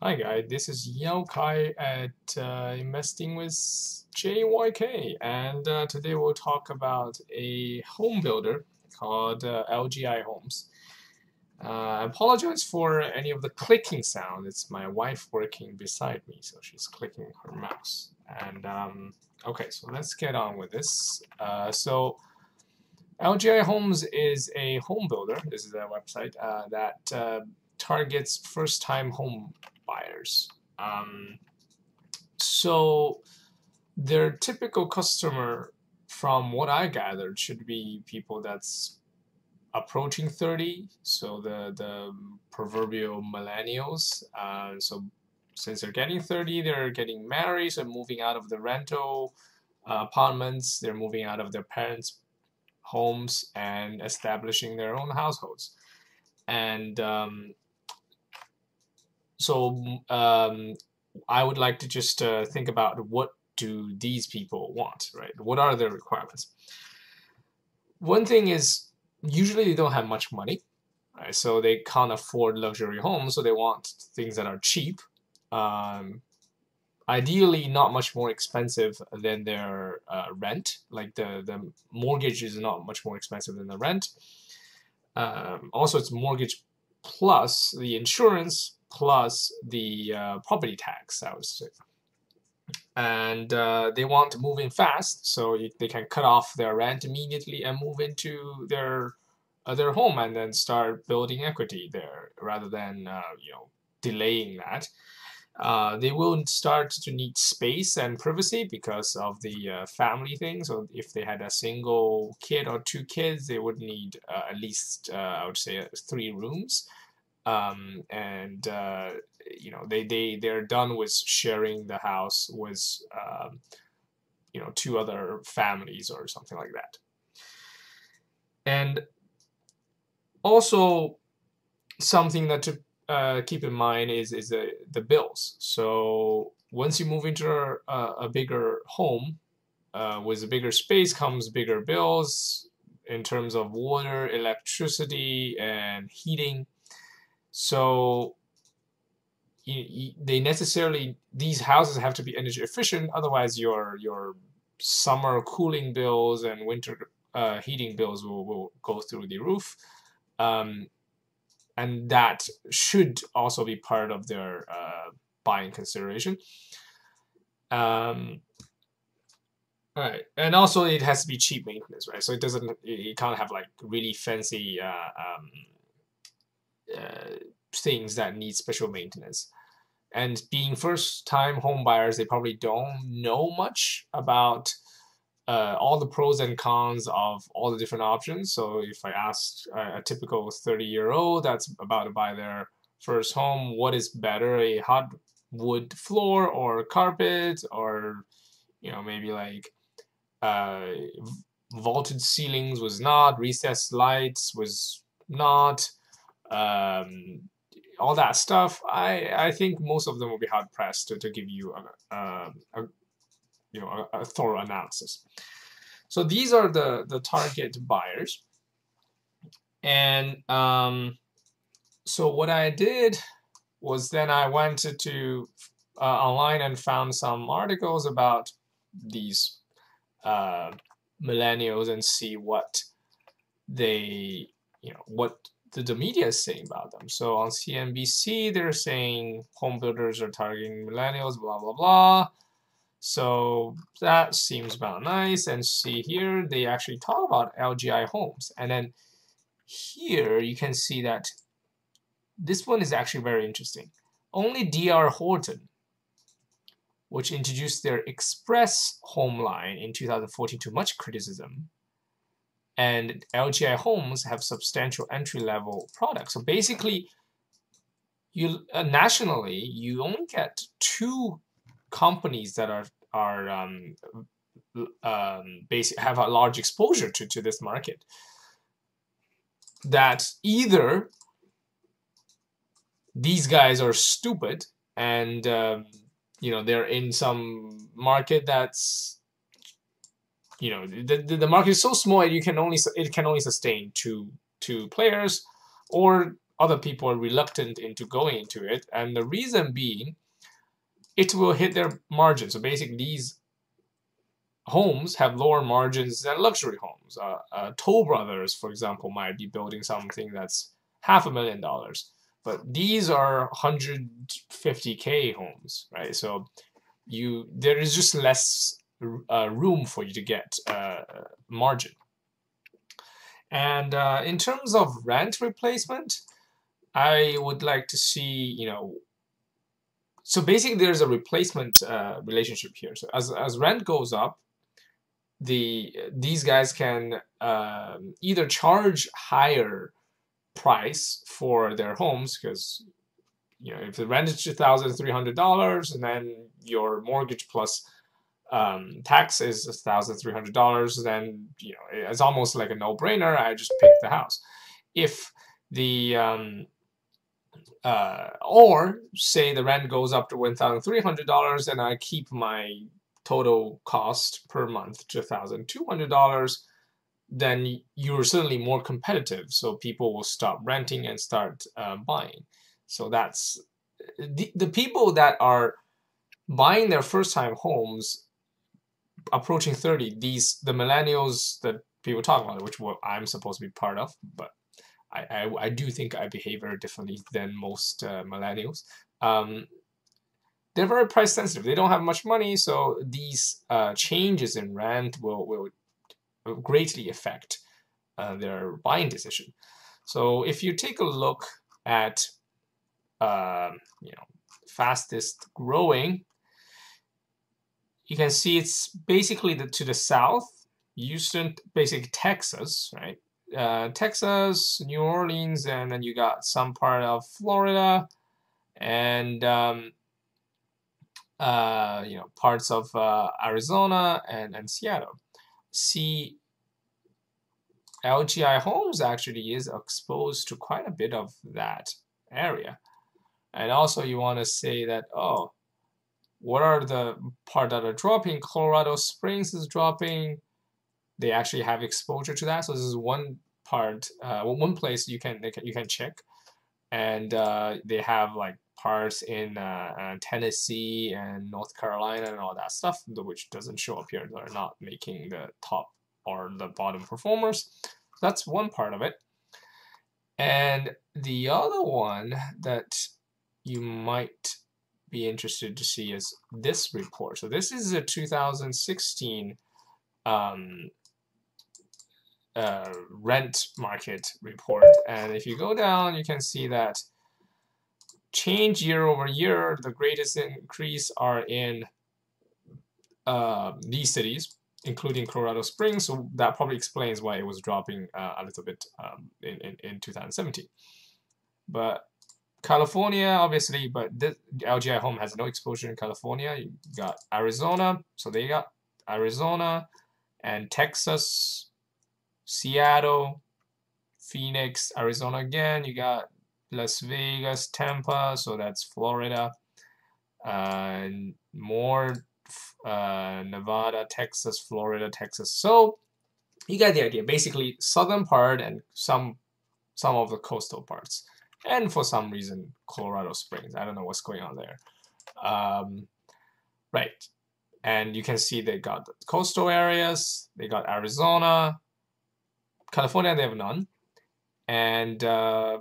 Hi guys, this is Yao Kai at Investing with JYK, and today we'll talk about a home builder called LGI Homes. I apologize for any of the clicking sound. It's my wife working beside me, so she's clicking her mouse. And okay, so let's get on with this. So LGI Homes is a home builder. This is a website that targets first-time home buyers. So their typical customer, from what I gathered, should be people that's approaching 30, so the proverbial millennials. So since they're getting 30, they're getting married, so moving out of the rental apartments, they're moving out of their parents' homes and establishing their own households. And I would like to just think about what do these people want, right? What are their requirements? One thing is, usually they don't have much money, right? So they can't afford luxury homes, so they want things that are cheap. Ideally, not much more expensive than their rent. Like the mortgage is not much more expensive than the rent. Also, it's mortgage plus the insurance, plus the property tax, I would say. And they want to move in fast, so they can cut off their rent immediately and move into their home and then start building equity there, rather than delaying that. They will start to need space and privacy because of the family thing. So if they had a single kid or two kids, they would need at least I would say 3 rooms. And they're done with sharing the house with 2 other families or something like that. And also something that to keep in mind is the bills. So once you move into a bigger home with a bigger space, comes bigger bills in terms of water, electricity, and heating. So these houses have to be energy efficient, otherwise your summer cooling bills and winter heating bills will go through the roof, and that should also be part of their buying consideration. All right, and also it has to be cheap maintenance, right? So you can't have like really fancy things that need special maintenance. And being first-time home buyers, they probably don't know much about all the pros and cons of all the different options. So if I asked a typical 30-year-old that's about to buy their first home, what is better, a hardwood floor or carpet, or maybe like vaulted ceilings was not, recessed lights was not, all that stuff, I think most of them will be hard pressed to give you a thorough analysis. So these are the target buyers, and so what I did was then I went to online and found some articles about these millennials and see what they the media is saying about them. So on CNBC, they're saying home builders are targeting millennials, blah, blah, blah. So that seems about nice. And see here, they actually talk about LGI Homes. And then here you can see that this one is actually very interesting. Only D.R. Horton, which introduced their Express home line in 2014 to much criticism, and LGI Homes have substantial entry-level products. So basically, nationally, you only get 2 companies that have a large exposure to this market, that either these guys are stupid and they're in some market that's the market is so small it can only sustain 2 players, or other people are reluctant into going into it, and the reason being it will hit their margin. So basically these homes have lower margins than luxury homes. Toll Brothers, for example, might be building something that's $500,000, but these are 150K homes, right? So there is just less room for you to get margin. And in terms of rent replacement, I would like to see, so basically there's a replacement relationship here. So as rent goes up, these guys can either charge higher price for their homes, because if the rent is $2,300 and then your mortgage plus tax is $1,300, then it's almost like a no-brainer. I just pick the house. If the or say the rent goes up to $1,300, and I keep my total cost per month to $1,200, then you're certainly more competitive. So people will stop renting and start buying. So that's the people that are buying their first-time homes approaching 30, the millennials that people talk about, which I'm supposed to be part of, but I do think I behave very differently than most millennials. They're very price sensitive. They don't have much money, so these changes in rent will greatly affect their buying decision. So if you take a look at fastest growing, you can see it's basically to the south, Houston, basically Texas, right? Texas, New Orleans, and then you got some part of Florida, and parts of Arizona and Seattle. See, LGI Homes actually is exposed to quite a bit of that area. And also you want to say that, oh, what are the part that are dropping? Colorado Springs is dropping. They actually have exposure to that. So this is one part, one place you can check. And they have like parts in Tennessee and North Carolina and all that stuff, which doesn't show up here. They're not making the top or the bottom performers. That's one part of it. And the other one that you might be interested to see is this report. So this is a 2016 rent market report, and if you go down, you can see that change year over year, the greatest increase are in these cities, including Colorado Springs, so that probably explains why it was dropping a little bit in 2017. But California, obviously, but this LGI Home has no exposure in California. You got Arizona, so they got Arizona and Texas, Seattle, Phoenix, Arizona again. You got Las Vegas, Tampa, so that's Florida, and more Nevada, Texas, Florida, Texas. So you got the idea. Basically, southern part and some of the coastal parts. And for some reason, Colorado Springs. I don't know what's going on there. Right. And you can see they got the coastal areas. They got Arizona. California, they have none. And a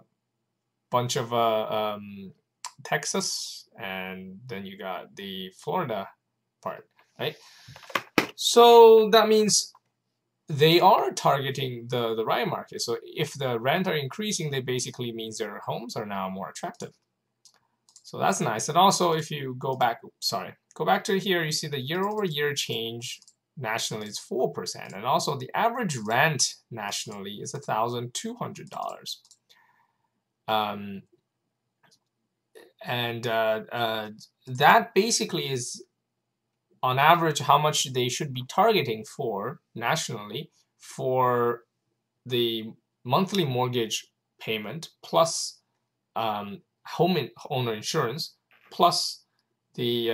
bunch of Texas. And then you got the Florida part, right? So that means they are targeting the right market. So if the rent are increasing, they basically means their homes are now more attractive. So that's nice. And also if you go back, sorry, go back to here, you see the year over year change nationally is 4%. And also the average rent nationally is $1,200. That basically is on average how much they should be targeting for nationally for the monthly mortgage payment plus homeowner insurance plus the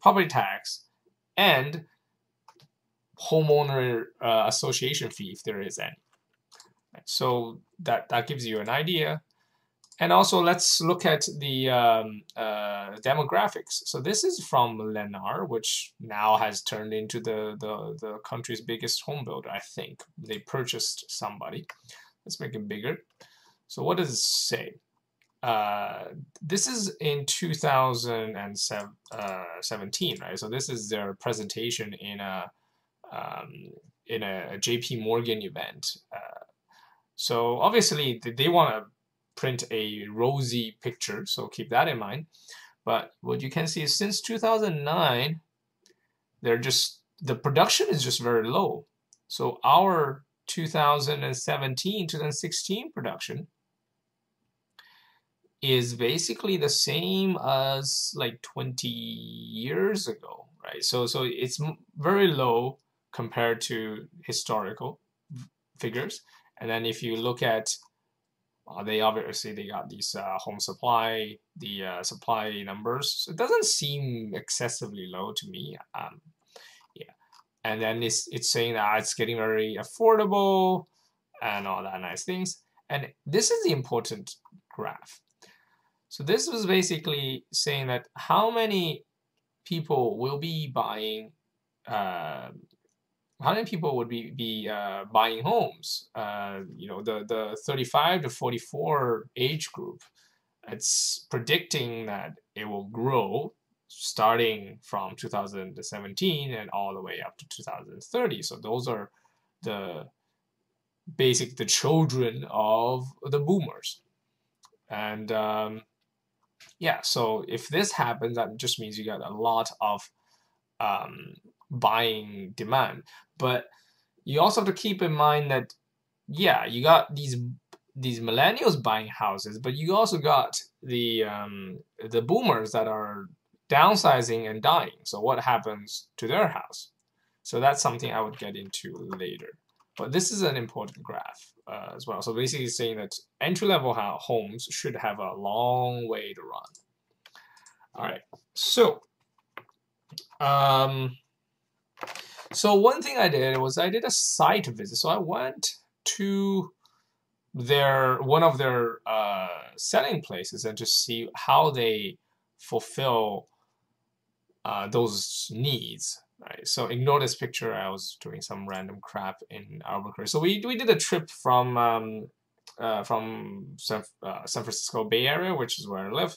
property tax and homeowner association fee if there is any. So that gives you an idea. And also, let's look at the demographics. So this is from Lennar, which now has turned into the country's biggest home builder, I think. They purchased somebody. Let's make it bigger. So what does it say? This is in 2017, right? So this is their presentation in a JP Morgan event. So obviously they want to print a rosy picture, so keep that in mind. But what you can see is since 2009, the production is just very low. So our 2017, 2016 production is basically the same as like 20 years ago, right? So it's very low compared to historical figures. And then if you look at, they obviously got these home supply, the supply numbers. So it doesn't seem excessively low to me. Yeah, and then it's saying that it's getting very affordable and all that nice things. And this is the important graph. So this was basically saying that how many people will be buying, how many people would be buying homes? You know, the 35 to 44 age group. It's predicting that it will grow starting from 2017 and all the way up to 2030. So those are the children of the boomers. And yeah, so if this happens, that just means you got a lot of buying demand. But you also have to keep in mind that, yeah, you got these millennials buying houses, but you also got the boomers that are downsizing and dying. So what happens to their house? So that's something I would get into later. But this is an important graph as well. So basically saying that entry-level homes should have a long way to run. All right, so so one thing I did was I did a site visit. So I went to one of their selling places and to see how they fulfill those needs. Right. So ignore this picture. I was doing some random crap in Albuquerque. So we did a trip from San Francisco Bay Area, which is where I live,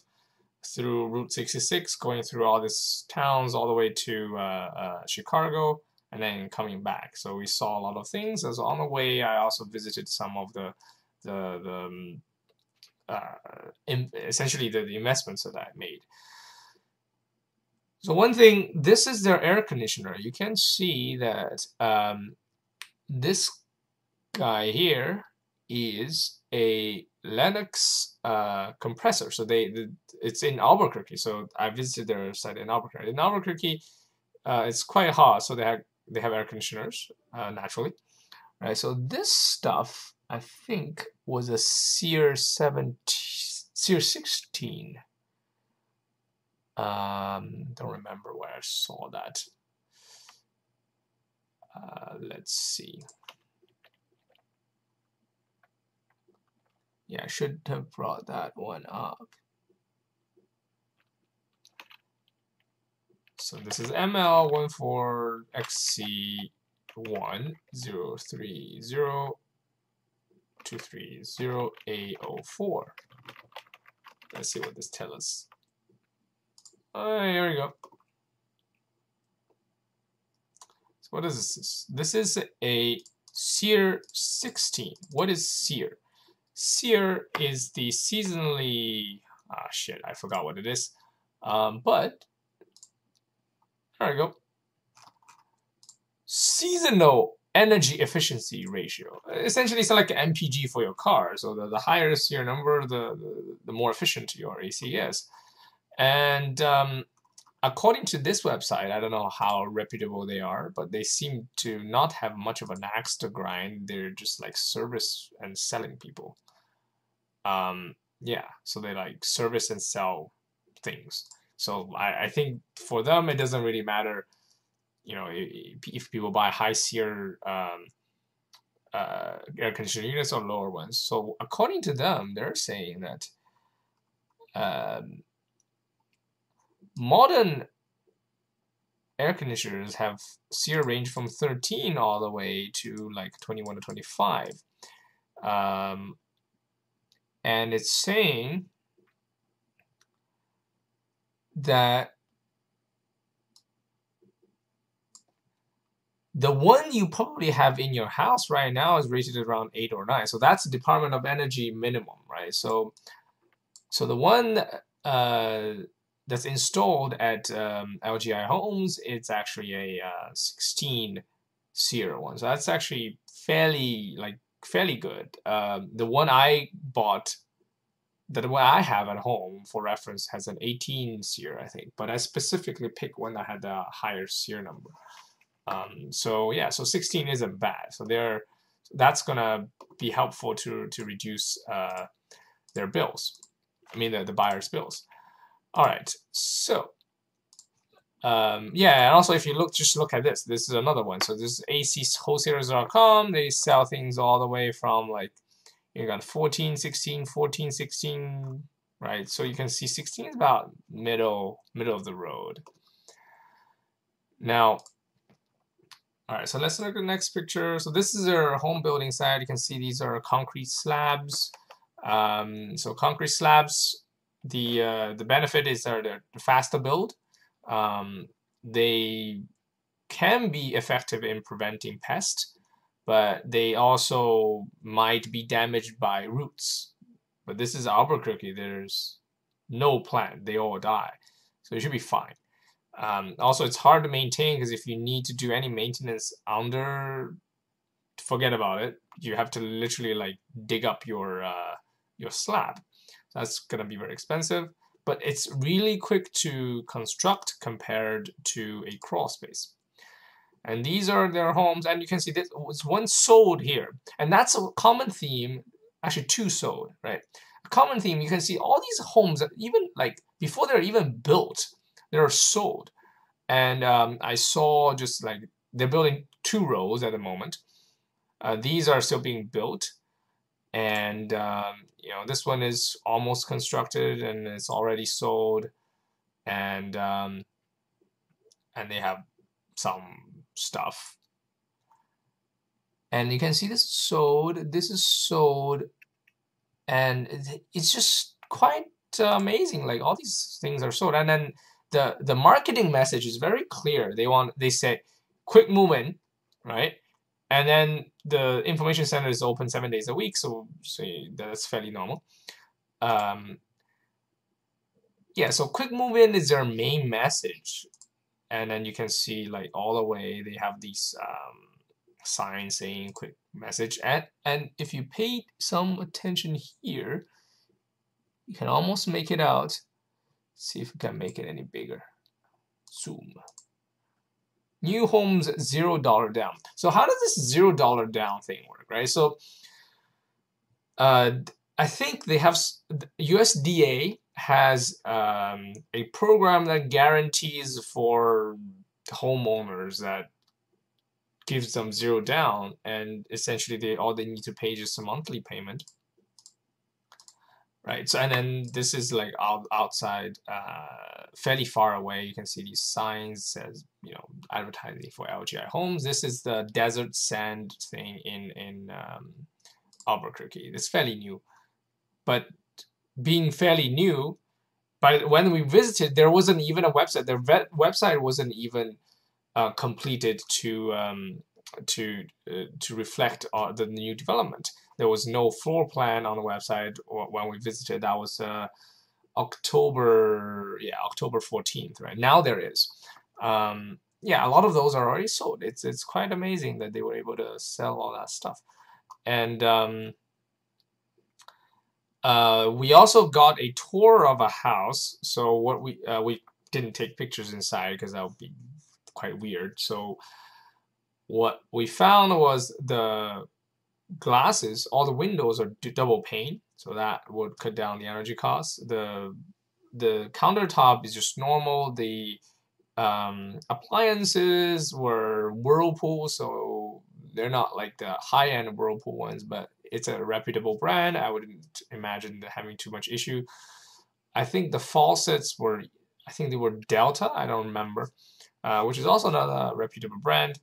through Route 66, going through all these towns all the way to Chicago, and then coming back. So we saw a lot of things. As on the way, I also visited some of essentially the investments that I made. So one thing, this is their air conditioner. You can see that this guy here is a Lennox compressor. So it's in Albuquerque. So I visited their site in Albuquerque. In Albuquerque, it's quite hot, so they have air conditioners naturally, right? So this stuff I think was a SEER 16. Don't remember where I saw that. Let's see. Yeah, I should have brought that one up. So this is ML14XC1030230A04. Let's see what this tells us. Oh, here we go. So what is this? This is a SEER 16. What is SEER? SEER is the seasonally... Ah, shit, I forgot what it is. But, there we go. Seasonal energy efficiency ratio. Essentially, it's like an MPG for your car. So the higher SEER number, the more efficient your AC is. And according to this website, I don't know how reputable they are, but they seem to not have much of an axe to grind. They're just like service and selling people. Yeah, so they like service and sell things. So I think for them, it doesn't really matter, you know, if people buy high SEER air conditioning units or lower ones. So according to them, they're saying that modern air conditioners have SEER range from 13 all the way to like 21 to 25. And it's saying that the one you probably have in your house right now is rated around 8 or 9. So that's the Department of Energy minimum, right? So the one that's installed at LGI Homes, it's actually a 16 SEER one. So that's actually fairly good. The one I bought, the one I have at home for reference, has an 18 SEER, I think. But I specifically picked one that had a higher SEER number. So yeah, so 16 isn't bad. So that's gonna be helpful to reduce their bills. I mean the buyer's bills. All right. So yeah, and also if you just look at this. This is another one. So this is ACWholesalers.com. They sell things all the way from like you got 14, 16, right? So you can see 16 is about middle of the road. Now. All right, so let's look at the next picture. So this is our home building side. You can see these are concrete slabs. So concrete slabs, the benefit is that they're faster build. They can be effective in preventing pests, but they also might be damaged by roots. But this is Albuquerque. There's no plant. They all die. So it should be fine. Also, it's hard to maintain because if you need to do any maintenance forget about it. You have to literally like dig up your slab. That's gonna be very expensive, but it's really quick to construct compared to a crawl space. And these are their homes, and you can see this was one sold here, and that's a common theme. Actually, two sold, right? A common theme. You can see all these homes that even like before they're even built. They're sold, and I saw just like they're building two rows at the moment. These are still being built, and you know, this one is almost constructed and it's already sold, and they have some stuff, and you can see this is sold. This is sold, and it's just quite amazing. Like all these things are sold, and then. The marketing message is very clear. They say quick move in, right? And then the information center is open 7 days a week, so that's fairly normal. Yeah, so quick move in is their main message, and then you can see like all the way they have these signs saying quick message, and if you paid some attention here, you can almost make it out. See if we can make it any bigger. Zoom. New homes, $0 down. So how does this $0 down thing work, right? So I think they have, USDA has a program that guarantees for homeowners that gives them $0 down, and essentially all they need to pay is a monthly payment. Right, so and then this is like outside, fairly far away. You can see these signs says, you know, advertising for LGI Homes. This is the desert sand thing in Albuquerque. It's fairly new, but being fairly new, but when we visited, there wasn't even a website. Their website wasn't even completed to reflect the new development. There was no floor plan on the website or when we visited. That was October 14th, right? Now there is. Yeah, a lot of those are already sold. It's quite amazing that they were able to sell all that stuff. And we also got a tour of a house. So what we didn't take pictures inside because that would be quite weird. So what we found was the glasses, all the windows are double pane, so that would cut down the energy costs. The countertop is just normal. The appliances were Whirlpool, so They're not like the high-end Whirlpool ones, but it's a reputable brand. I wouldn't imagine having too much issue. I think the faucets were, I think they were Delta, I don't remember, which is also another reputable brand.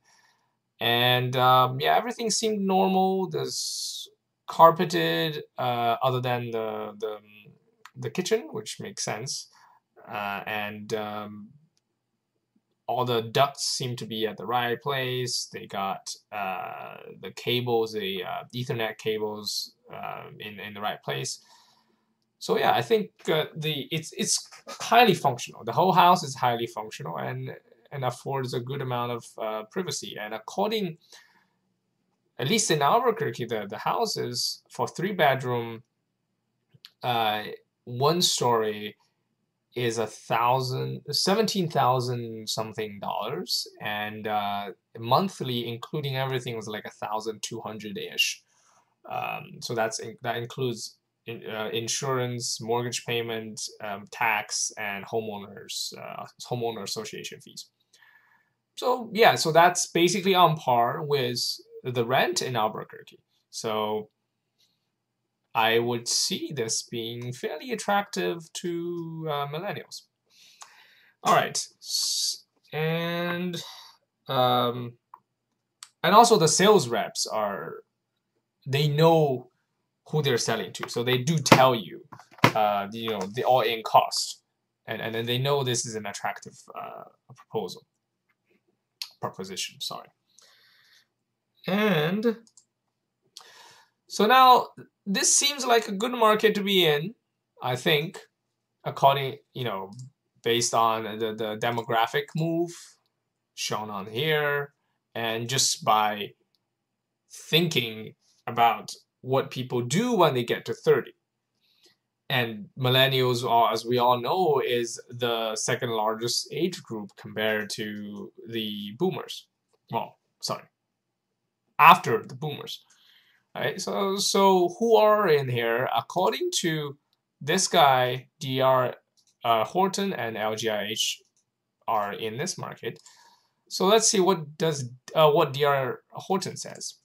And yeah, everything seemed normal. There's carpeted, other than the kitchen, which makes sense. And all the ducts seem to be at the right place. They got the cables, the Ethernet cables in the right place. So yeah, I think it's highly functional. The whole house is highly functional and affords a good amount of privacy. And according, at least in Albuquerque, the houses for 3-bedroom, 1-story is $17,000 something, and monthly, including everything, was like $1,200-ish. So that includes insurance, mortgage payment, tax, and homeowner association fees. So yeah, so that's basically on par with the rent in Albuquerque. So I would see this being fairly attractive to millennials. All right, and also the sales reps they know who they're selling to, so they do tell you, you know, the all-in cost, and then they know this is an attractive proposition. Sorry, and so now. This seems like a good market to be in, I think, according, you know, based on the demographic move shown on here, and just by thinking about what people do when they get to 30. And millennials are, as we all know, is the second largest age group compared to the boomers. Well, sorry, after the boomers. Right, so who are in here? According to this guy, D.R. Horton and LGIH are in this market. So let's see what D.R. Horton says.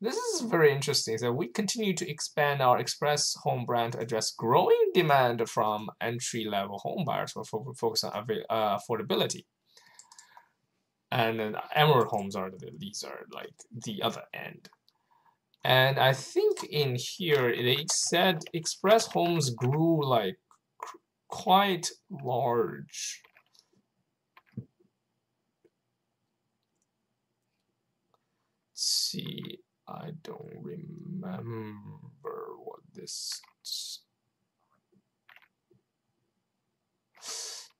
This is very interesting. So we continue to expand our express home brand to address growing demand from entry-level home buyers for focus on affordability. And then Emerald Homes these are like the other end. And I think in here they said Express Homes grew like quite large. Let's see, I don't remember what this is.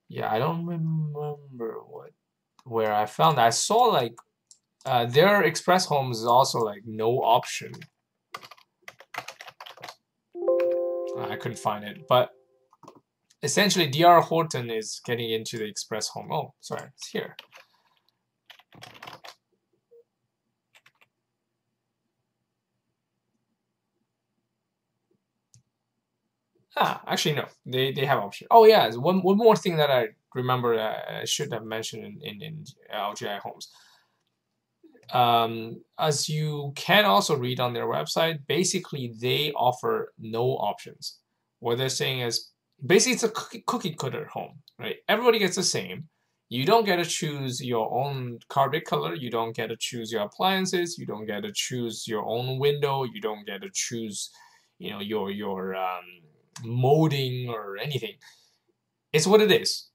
Yeah, I don't remember where I found that. I saw like their Express Homes is also like no option. I couldn't find it, but essentially D.R. Horton is getting into the Express Home. Oh, sorry, it's here. Ah, actually no, they have option. Oh yeah, one more thing that I remember that I should have mentioned in LGI Homes. As you can also read on their website, basically they offer no options. What they're saying is basically it's a cookie cutter home, right? Everybody gets the same. You don't get to choose your own carpet color. You don't get to choose your appliances. You don't get to choose your own window. You don't get to choose, you know, your molding or anything. It's what it is,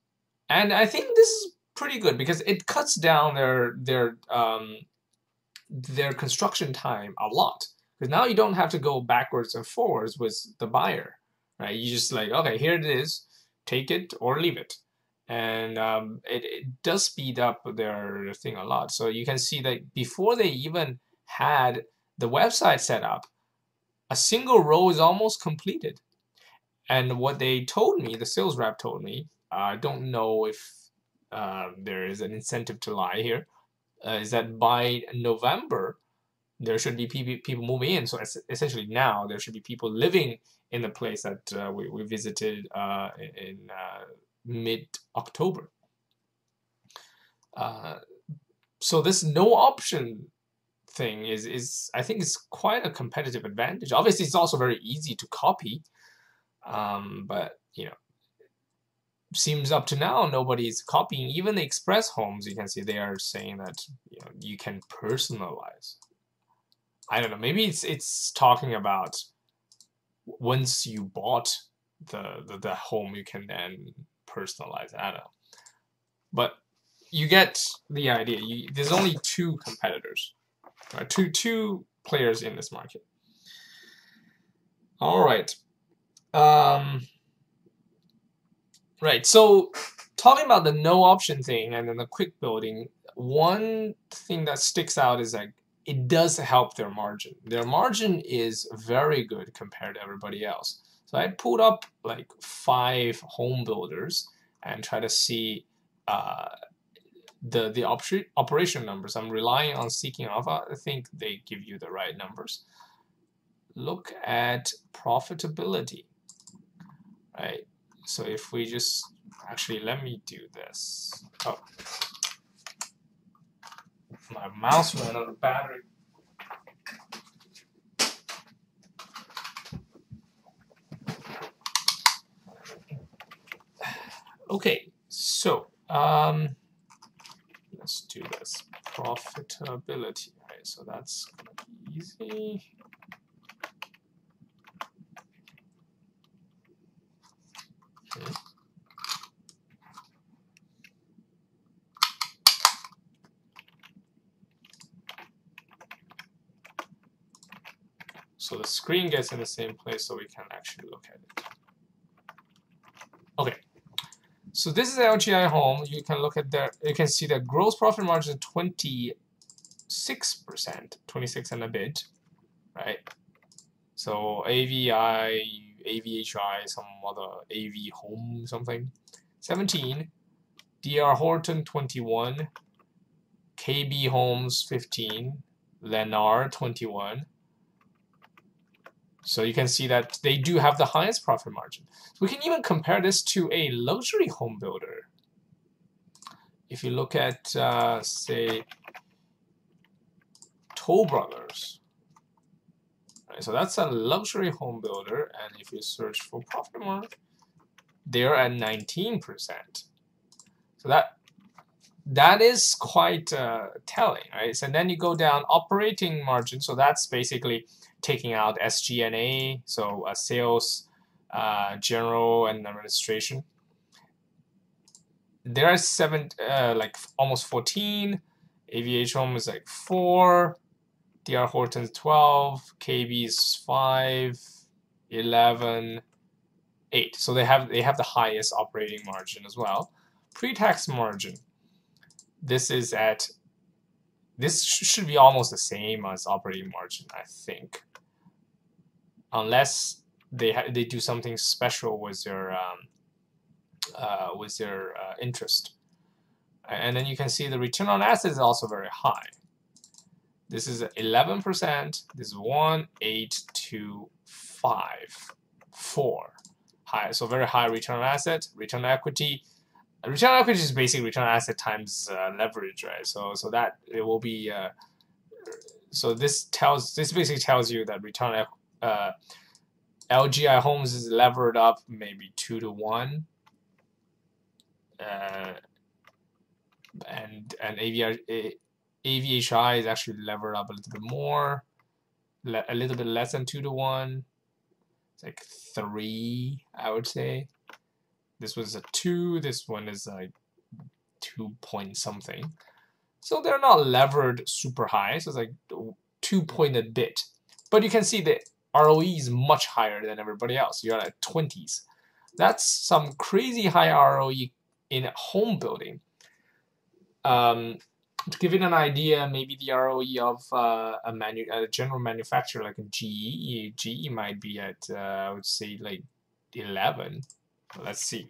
and I think this is pretty good because it cuts down their construction time a lot, because now you don't have to go backwards and forwards with the buyer, right? You just like, okay, here it is, take it or leave it, and it does speed up their thing a lot. So you can see that before they even had the website set up, a single row is almost completed. And what they told me, the sales rep told me, I don't know if there is an incentive to lie here, is that by November there should be people moving in. So essentially now there should be people living in the place that we visited in mid-October. So this no option thing is I think it's quite a competitive advantage. Obviously, it's also very easy to copy, but you know, seems up to now nobody's copying. Even the Express Homes, you can see they are saying that you know you can personalize. I don't know. Maybe it's talking about once you bought the home, you can then personalize it. I don't know, but you get the idea. There's only two competitors, right? Two players in this market. All right. Right, so talking about the no option thing and then the quick building, one thing that sticks out is that it does help their margin. Their margin is very good compared to everybody else. So I pulled up like 5 home builders and try to see the operation numbers. I'm relying on Seeking Alpha. I think they give you the right numbers. Look at profitability, right? So if we just actually let me do this. Oh, my mouse ran out of battery. Okay, so let's do this profitability. Right, so that's gonna be easy. So the screen gets in the same place so we can actually look at it. Okay, so this is the LGI Home. You can look at their, you can see that gross profit margin is 26%, 26 and a bit, right? So AVI, AVHI, some other AV Home something, 17, D.R. Horton 21, KB Homes 15, Lennar 21. So you can see that they do have the highest profit margin. We can even compare this to a luxury home builder. If you look at say Toll Brothers. So that's a luxury home builder, and if you search for profit margin, they're at 19%. So that is quite telling, right? So then you go down operating margin. So that's basically taking out SG&A, so sales, general and administration. There are almost 14. AVH Home is like 4. D.R. Horton's 12, KB's 5, 11, 8. So they have the highest operating margin as well. Pre-tax margin. This should be almost the same as operating margin, I think, unless they do something special with their interest. And then you can see the return on assets is also very high. This is 11%. This is 1, 8, 2, 5, 4. High, so very high return on asset, return on equity. Return on equity is basically return on asset times leverage, right? So that it will be. So this basically tells you that return on LGI Homes is levered up maybe 2 to 1. And AVHI is actually levered up a little bit more, a little bit less than 2 to 1. It's like 3, I would say. This was a 2. This one is like 2 point something. So they're not levered super high. So it's like 2 point a bit. But you can see the ROE is much higher than everybody else. You're at 20s. That's some crazy high ROE in home building. To give it an idea, maybe the ROE of a general manufacturer like a GE might be at, I would say, like 11. Let's see.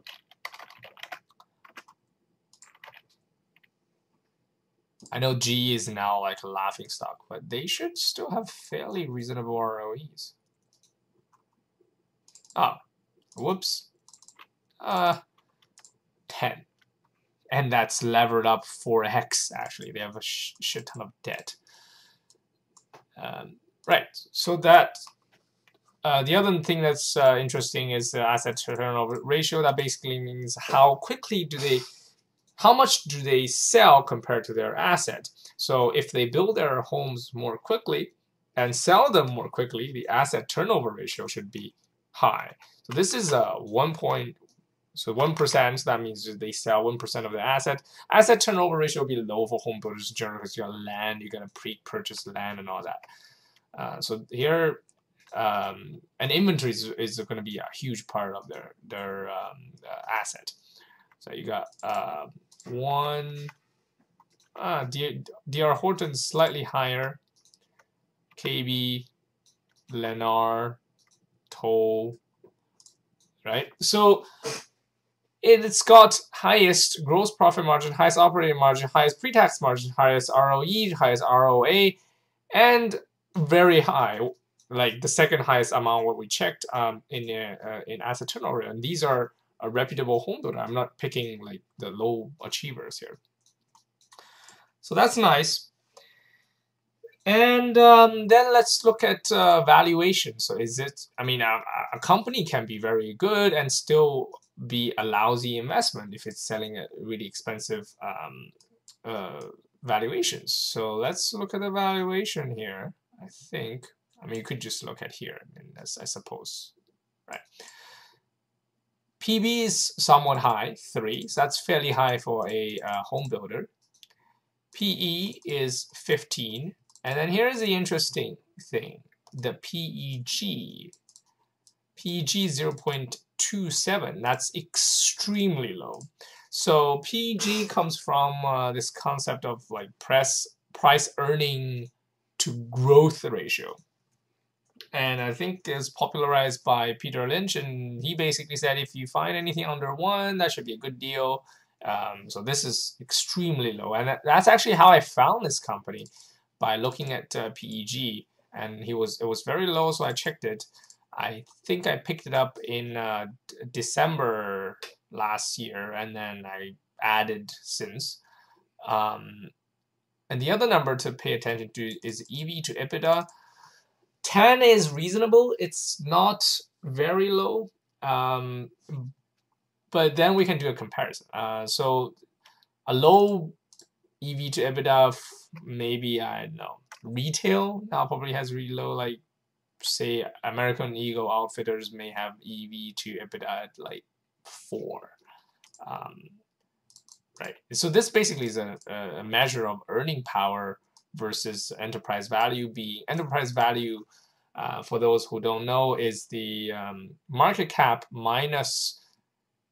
I know GE is now like a laughing stock, but they should still have fairly reasonable ROEs. Oh, whoops. 10. And that's levered up 4x, actually. They have a shit ton of debt. Right, so that the other thing that's interesting is the asset turnover ratio. That basically means how quickly do they, how much do they sell compared to their asset. So if they build their homes more quickly and sell them more quickly, the asset turnover ratio should be high. So this is a 1%. So 1%, that means they sell 1% of the asset. Asset turnover ratio will be low for home builders in general because you got land, you're going to pre-purchase land and all that. So here, and inventory is going to be a huge part of their asset. So you got D.R. Horton slightly higher, KB, Lennar, Toll, right? So it's got highest gross profit margin, highest operating margin, highest pre-tax margin, highest ROE, highest ROA, and very high, like the second highest among what we checked in asset turnover. And these are a reputable home builder. I'm not picking like the low achievers here. So that's nice. And then let's look at valuation. So is it, I mean, a company can be very good and still be a lousy investment if it's selling at really expensive valuations. So let's look at the valuation here. I think, I mean, you could just look at here, and that's, I suppose, right? PB is somewhat high, 3, so that's fairly high for a home builder. PE is 15. And then here's the interesting thing, the PEG. PEG 0.27, that's extremely low. So PEG comes from this concept of like price earning to growth ratio. And I think it's popularized by Peter Lynch, and he basically said if you find anything under 1, that should be a good deal. So this is extremely low. And that's actually how I found this company, by looking at PEG, and it was very low, so I checked it. I think I picked it up in December last year, and then I added since. And the other number to pay attention to is EV to EBITDA. 10 is reasonable. It's not very low, but then we can do a comparison. So a low EV to EBITDA, maybe, I don't know, retail now probably has really low, like say American Eagle Outfitters may have EV to EBITDA at like 4. Right, so this basically is a measure of earning power versus enterprise value. Being enterprise value, for those who don't know, is the market cap minus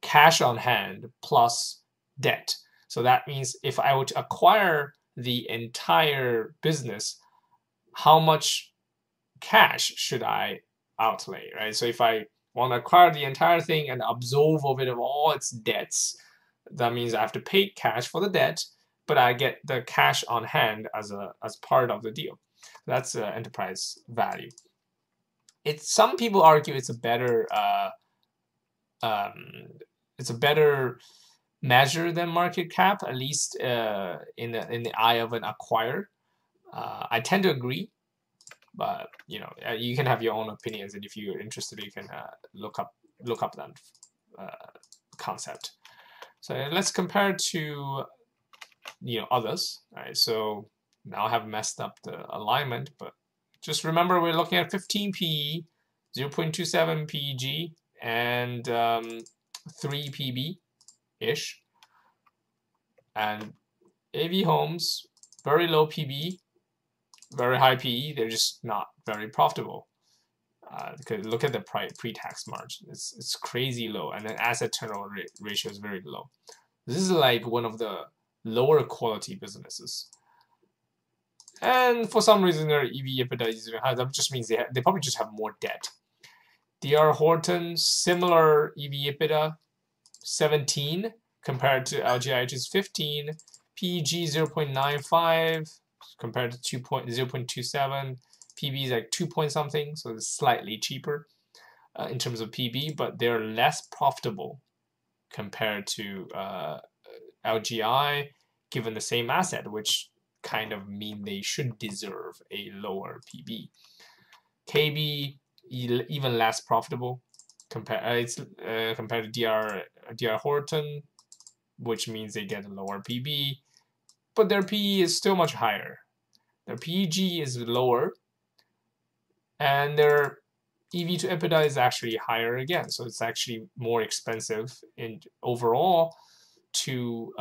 cash on hand plus debt. So that means if I were to acquire the entire business, how much cash should I outlay, right? So if I want to acquire the entire thing and absolve of it of all its debts, that means I have to pay cash for the debt, but I get the cash on hand as part of the deal. That's enterprise value. It's, some people argue it's a better measure than market cap, at least in the eye of an acquirer. I tend to agree, but you know, you can have your own opinions, and if you're interested, you can look up that concept. So let's compare to, you know, others. All right, so now I have messed up the alignment, but just remember we're looking at 15 PE, 0.27 PEG, and 3 PB. Ish. And AV Homes, very low PB, very high PE. They're just not very profitable. Look at the pre-tax margin. It's crazy low. And then asset turnover ratio is very low. This is like one of the lower quality businesses. And for some reason, their EV EBITDA is even higher. That just means they probably just have more debt. D.R. Horton, similar EV EBITDA. 17 compared to LGI, which is 15. PEG 0.95 compared to 0.27. PB is like 2 point something, so it's slightly cheaper in terms of PB, but they're less profitable compared to LGI, given the same asset, which kind of mean they should deserve a lower PB. KB even less profitable compared compared to D.R. Horton, which means they get a lower PB, but their PE is still much higher. Their PEG is lower, and their EV to EBITDA is actually higher again, so it's actually more expensive in overall to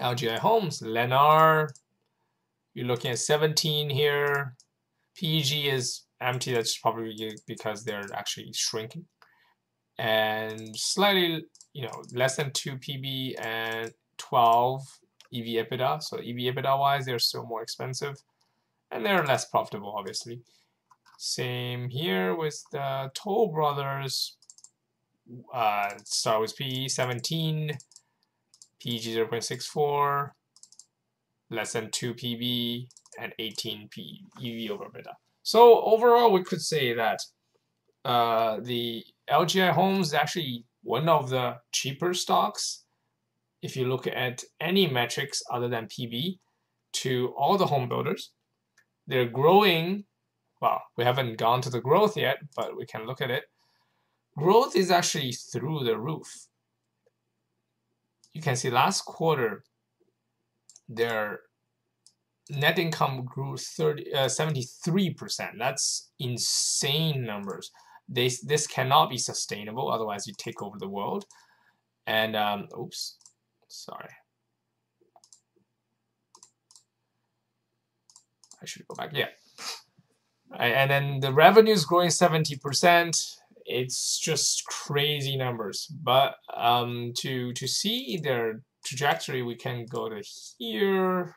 LGI Homes. Lennar, you're looking at 17 here. PEG is empty, that's probably because they're actually shrinking, and slightly, you know, less than 2 PB and 12 EV EBITDA. So EV EBITDA wise, they're still more expensive, and they're less profitable, obviously. Same here with the Toll Brothers. Start with PE 17, PEG 0.64, less than 2 PB, and 18 EV over EBITDA. So overall, we could say that the LGI Homes is actually one of the cheaper stocks, if you look at any metrics other than PB, to all the home builders. They're growing. Well, we haven't gone to the growth yet, but we can look at it. Growth is actually through the roof. You can see last quarter, their net income grew 73%. That's insane numbers. This cannot be sustainable, otherwise you take over the world. And oops, sorry, I should go back. Yeah, and then the revenue is growing 70%. It's just crazy numbers. But to see their trajectory, we can go to here,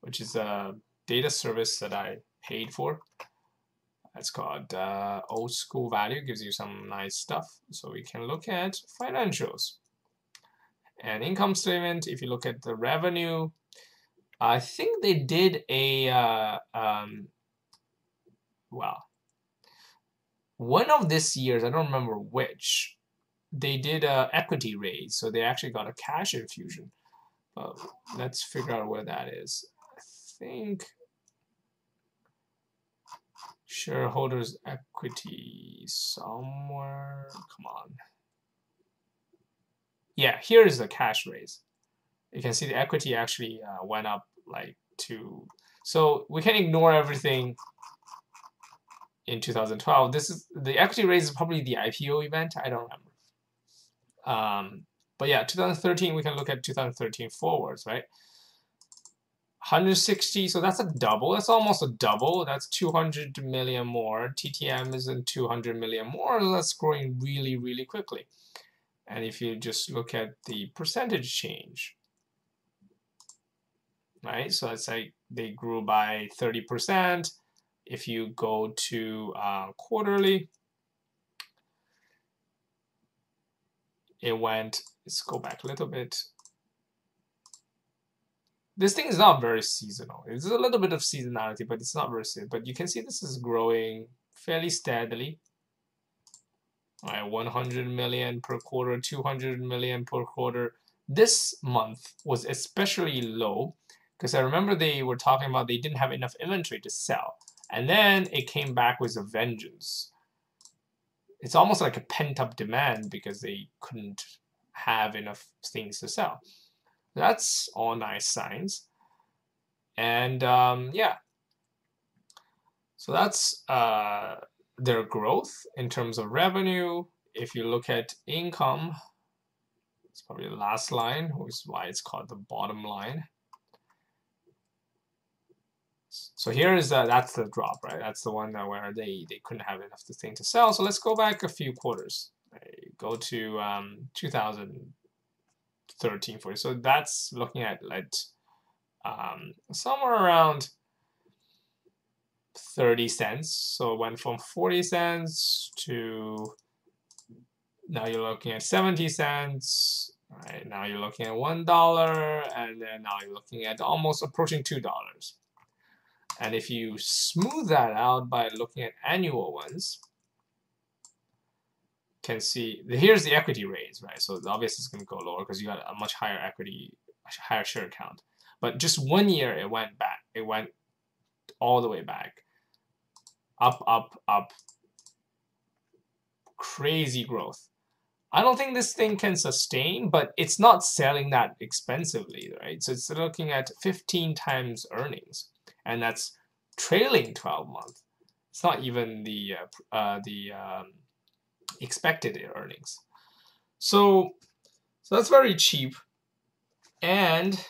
which is a data service that I paid for. It's called Old School Value. Gives you some nice stuff. So we can look at financials and income statement. If you look at the revenue, I think they did a well, one of this year's, I don't remember which, they did a equity raise, so they actually got a cash infusion. But let's figure out where that is. I think shareholders' equity somewhere. Come on. Yeah, here is the cash raise. You can see the equity actually went up like to. So we can ignore everything in 2012. This is the equity raise is probably the IPO event. I don't remember. But yeah, 2013, we can look at 2013 forwards, right? 160, so that's a double. That's almost a double. That's 200 million more. TTM is in 200 million more. That's growing really, really quickly. And if you just look at the percentage change, right? So it's like they grew by 30%. If you go to quarterly, it went, let's go back a little bit. This thing is not very seasonal. It's a little bit of seasonality, but it's not very seasonal. But you can see this is growing fairly steadily. All right, 100 million per quarter, 200 million per quarter. This month was especially low because I remember they were talking about they didn't have enough inventory to sell. And then it came back with a vengeance. It's almost like a pent-up demand because they couldn't have enough things to sell. That's all nice signs. And yeah, so that's their growth in terms of revenue. If you look at income, it's probably the last line, which is why it's called the bottom line. So here is that's the drop, right? That's the one that where they couldn't have enough thing to sell. So let's go back a few quarters. Go to 2013, 40. So that's looking at like somewhere around 30 cents. So it went from 40 cents to now you're looking at 70 cents. All right, now you're looking at $1, and then now you're looking at almost approaching $2. And if you smooth that out by looking at annual ones, you can see here's the equity raise, right? So obviously it's going to go lower because you got a much higher equity, higher share count. But just 1 year, it went back. It went all the way back. Up, up, up. Crazy growth. I don't think this thing can sustain, but it's not selling that expensively, right? So it's looking at 15 times earnings, and that's trailing 12 months. It's not even the expected earnings. So that's very cheap. And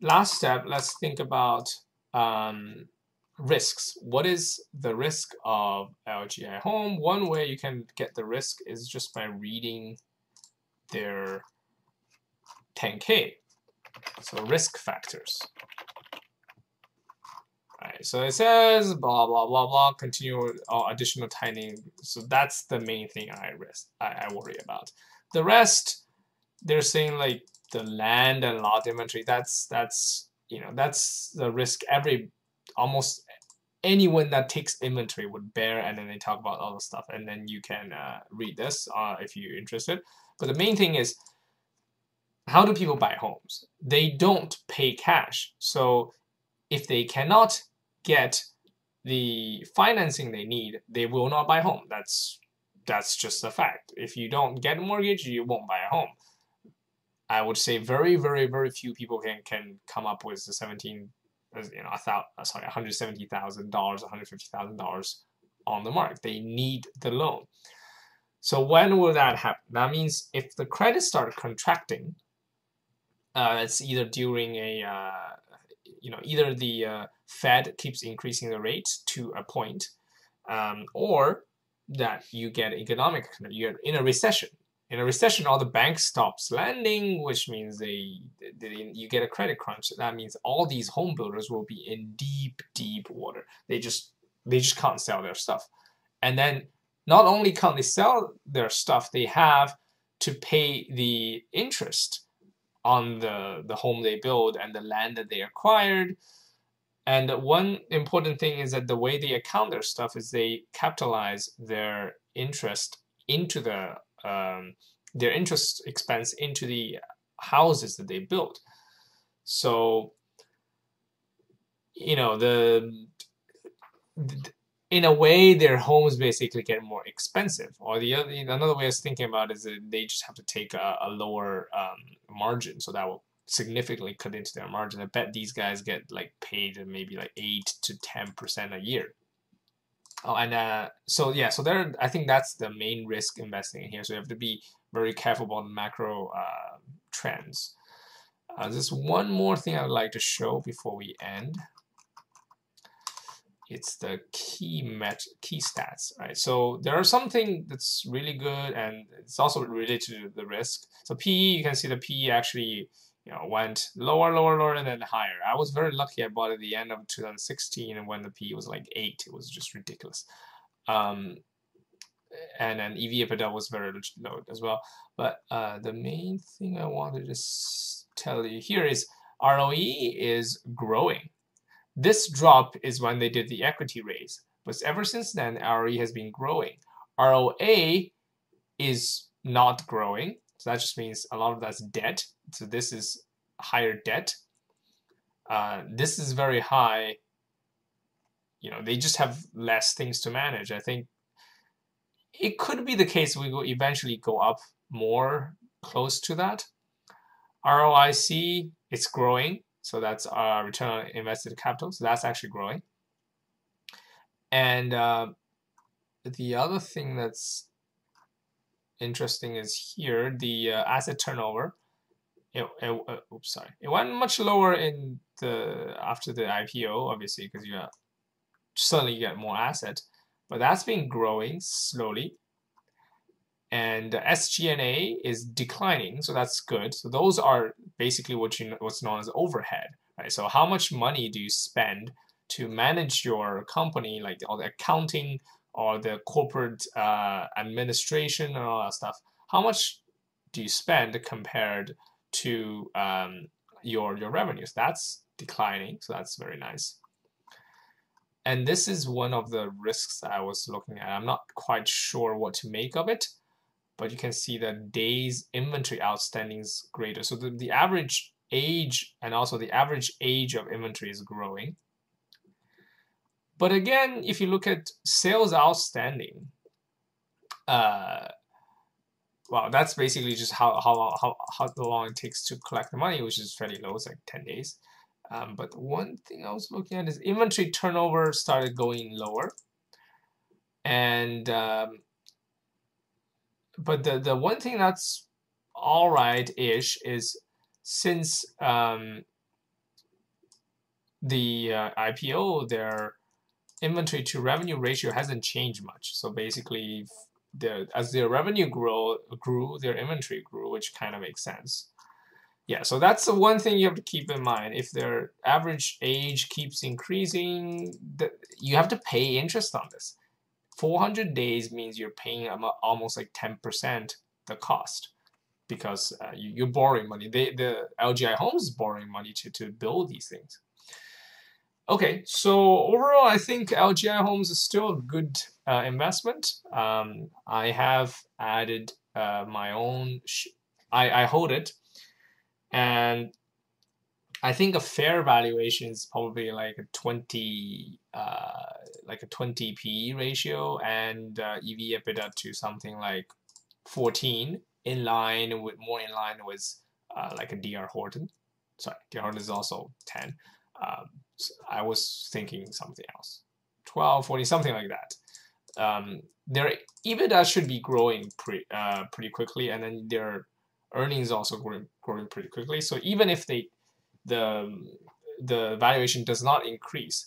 last step, let's think about risks. What is the risk of LGI Home? One way you can get the risk is just by reading their 10K. So risk factors. Alright, so it says blah blah blah blah. Continue additional tightening. So that's the main thing I worry about. The rest, they're saying like the land and lot inventory. That's you know, that's the risk almost anyone that takes inventory would bear, and then they talk about all the stuff, and then you can read this if you're interested. But the main thing is, how do people buy homes? They don't pay cash. So if they cannot get the financing they need, they will not buy a home. That's just a fact. If you don't get a mortgage, you won't buy a home. I would say very, very, very few people can come up with the $170,000, $150,000 on the mark. They need the loan. So when will that happen? That means if the credit starts contracting, it's either during a either the Fed keeps increasing the rate to a point, or that you get you're in a recession. In a recession, all the banks stops lending, which means you get a credit crunch. That means all these home builders will be in deep, deep water. They just can't sell their stuff. And then not only can't they sell their stuff, they have to pay the interest on the home they build and the land that they acquired. And one important thing is that the way they account their stuff is they capitalize their interest into their interest expense into the houses that they built. So, you know, in a way, their homes basically get more expensive. Or another way I was thinking about is that they just have to take a lower margin, so that will significantly cut into their margin. I bet these guys get like paid maybe like 8 to 10% a year. Oh, and so there. I think that's the main risk investing in here. So you have to be very careful about the macro trends. There's one more thing I'd like to show before we end. It's the key stats, right? So there are something that's really good, and it's also related to the risk. So PE, you can see the PE actually, you know, went lower, lower, lower, and then higher. I was very lucky. I bought at the end of 2016, and when the PE was like 8, it was just ridiculous. And then EV/EBITDA was very low as well. But the main thing I wanted to tell you here is ROE is growing. This drop is when they did the equity raise, but ever since then, ROE has been growing. ROA is not growing. So that just means a lot of that's debt. So this is higher debt. This is very high. You know, they just have less things to manage. I think it could be the case we will eventually go up more close to that. ROIC, it's growing. So that's our return on invested capital. So that's actually growing. And the other thing that's interesting is here the asset turnover. It went much lower in the after the IPO, obviously, because you suddenly get more asset, but that's been growing slowly. And SG&A is declining, so that's good. So those are basically what's known as overhead, right? So how much money do you spend to manage your company, like all the accounting or the corporate administration and all that stuff? How much do you spend compared to your revenues? That's declining, so that's very nice. And this is one of the risks that I was looking at. I'm not quite sure what to make of it, but you can see that days inventory outstanding is greater. So the average age and also the average age of inventory is growing. But again, if you look at sales outstanding, well, that's basically just how long it takes to collect the money, which is fairly low. It's like 10 days. But one thing I was looking at is inventory turnover started going lower. And but the one thing that's all right-ish is since the IPO, their inventory to revenue ratio hasn't changed much. So basically, as their revenue grew, their inventory grew, which kind of makes sense. Yeah, so that's the one thing you have to keep in mind. If their average age keeps increasing, you have to pay interest on this. 400 days means you're paying almost like 10% the cost because you're borrowing money. The LGI Homes is borrowing money to build these things. Okay, so overall, I think LGI Homes is still a good investment. I have added my own, I hold it, and I think a fair valuation is probably like a 20 PE ratio and EV EBITDA to something like 14, more in line with like a D.R. Horton. Sorry, D.R. Horton is also 10. So I was thinking something else, 12, 40, something like that. Their EBITDA should be growing pretty quickly, and then their earnings also growing pretty quickly. So even if the valuation does not increase,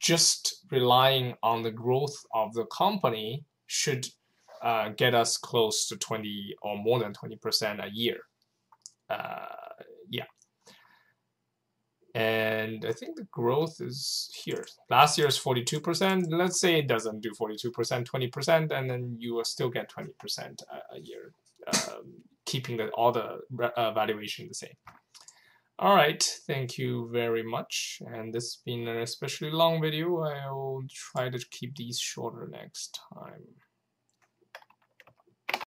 just relying on the growth of the company should get us close to 20 or more than 20% a year. Yeah. And I think the growth is here. Last year's 42%. Let's say it doesn't do 42%, 20%, and then you will still get 20% a year, keeping all the valuation the same. All right, thank you very much. And this has been an especially long video. I will try to keep these shorter next time.